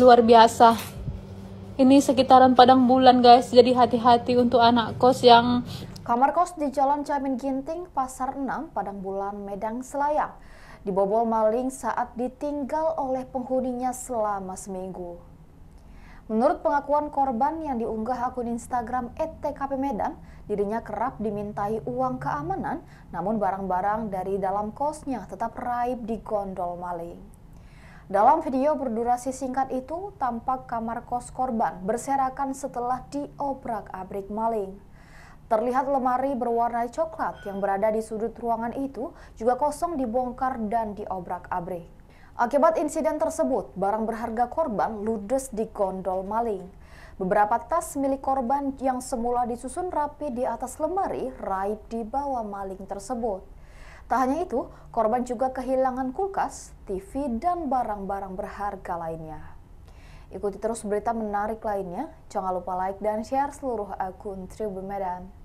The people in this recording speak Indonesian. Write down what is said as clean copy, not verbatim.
luar biasa. Ini sekitaran Padang Bulan, guys. Jadi hati-hati untuk anak kos yang... Kamar kos di Jalan Jamin Ginting, Pasar 6, Padang Bulan, Medan Selayang, dibobol maling saat ditinggal oleh penghuninya selama seminggu. Menurut pengakuan korban yang diunggah akun Instagram @tkpmedan, dirinya kerap dimintai uang keamanan, namun barang-barang dari dalam kosnya tetap raib di gondol maling. Dalam video berdurasi singkat itu, tampak kamar kos korban berserakan setelah diobrak-abrik maling. Terlihat lemari berwarna coklat yang berada di sudut ruangan itu juga kosong dibongkar dan diobrak-abrik. Akibat insiden tersebut, barang berharga korban ludes di gondol maling. Beberapa tas milik korban yang semula disusun rapi di atas lemari raib di bawah maling tersebut. Tak hanya itu, korban juga kehilangan kulkas, TV, dan barang-barang berharga lainnya. Ikuti terus berita menarik lainnya. Jangan lupa like dan share seluruh akun Tribun Medan.